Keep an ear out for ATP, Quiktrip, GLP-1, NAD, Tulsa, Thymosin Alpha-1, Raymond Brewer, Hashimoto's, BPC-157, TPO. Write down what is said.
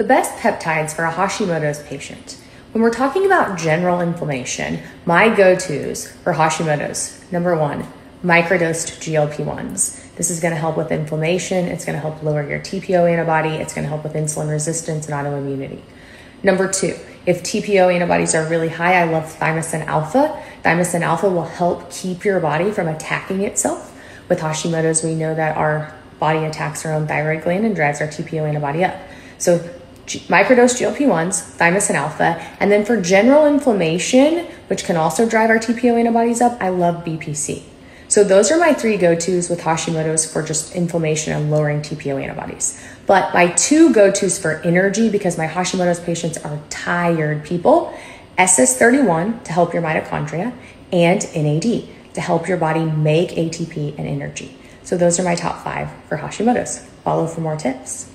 The best peptides for a Hashimoto's patient. When we're talking about general inflammation, my go-tos for Hashimoto's, number one, microdosed GLP-1s. This is gonna help with inflammation, it's gonna help lower your TPO antibody, it's gonna help with insulin resistance and autoimmunity. Number two, if TPO antibodies are really high, I love Thymosin Alpha. Thymosin Alpha will help keep your body from attacking itself. With Hashimoto's, we know that our body attacks our own thyroid gland and drives our TPO antibody up. So microdose GLP-1s, Thymosin Alpha, and then for general inflammation, which can also drive our TPO antibodies up, I love BPC. So those are my three go-tos with Hashimoto's for just inflammation and lowering TPO antibodies. But my two go-tos for energy, because my Hashimoto's patients are tired people, SS-31 to help your mitochondria and NAD to help your body make ATP and energy. So those are my top 5 for Hashimoto's. Follow for more tips.